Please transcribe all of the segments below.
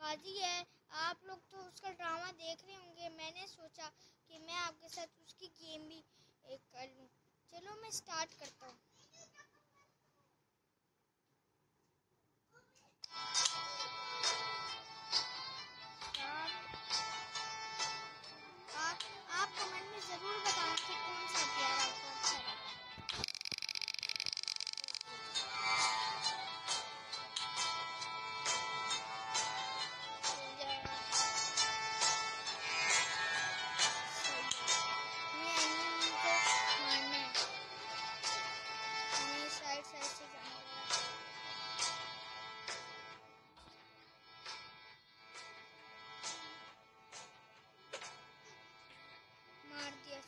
गाजी है। आप लोग तो उसका ड्रामा देख रहे होंगे, मैंने सोचा कि मैं आपके साथ उसकी गेम भी कर लूँ। चलो मैं स्टार्ट करता हूँ। आप कमेंट में ज़रूर बताना कि कौन सा प्यार आपको अच्छा लगा।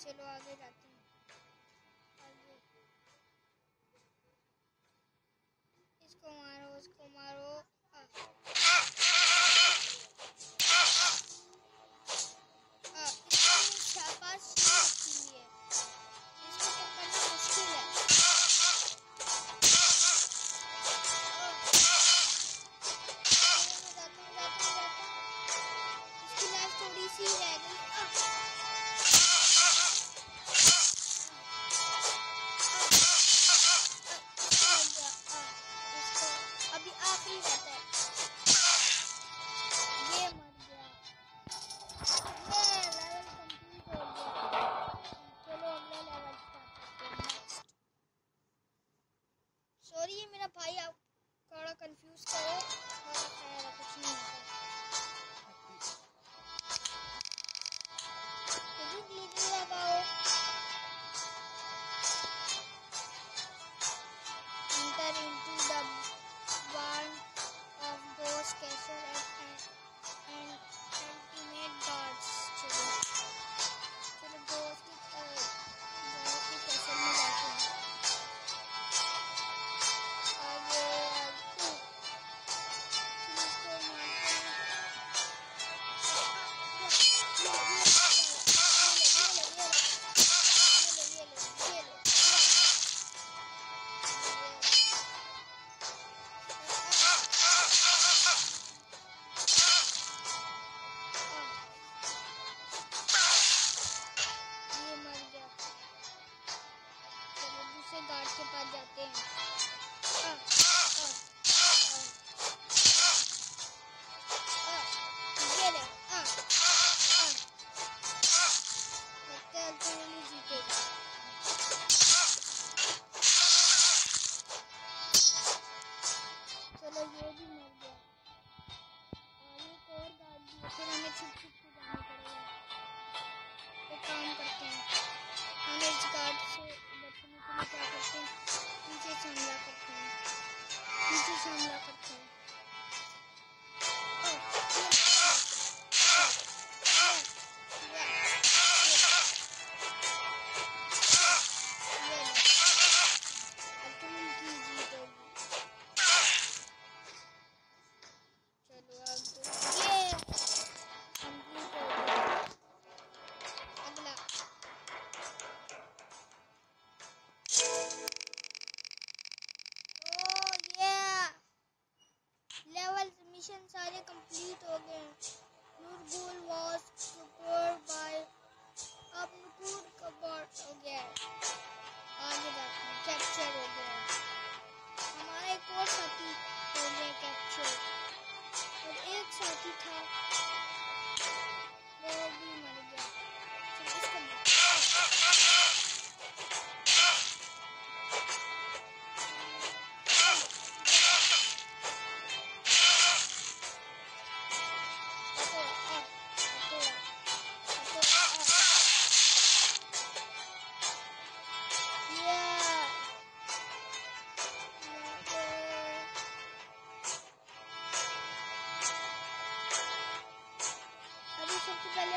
चलो आगे जाते हैं, आगे। इसको मारो, उसको मारो। सॉरी मेरा भाई, आप थोड़ा कंफ्यूज करे, थोड़ा ख्याल कुछ नहीं होता। Enter into the world of those castle and ultimate gods. चलो दोस्त की कैसल में जाते हैं। गार्ड के पास जाते हैं। लगता है अल्टीमेटली जीतेगा। चलो ये भी मर गया। और एक और गार्ड भी, फिर हमें छुप छुप के जाना पड़ेगा। एक काम करते हैं, हम इस गार्ड से क्या करते हैं, पीछे से हमला करते हैं, पीछे से हमला करते हैं। मिशन सारे कंप्लीट हो गए हैं। Noor goal was superb by. अब नूर का बॉट हो गया है। आगे जाते हैं, कैप्चर हो गया है। हमारा एक और साथी हो गया कैप्चर, और एक साथी था वो भी मर गया। सबसे पहले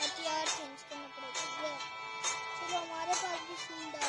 हथियार चेंज करना पड़ेगा। चलो हमारे पास भी शील्ड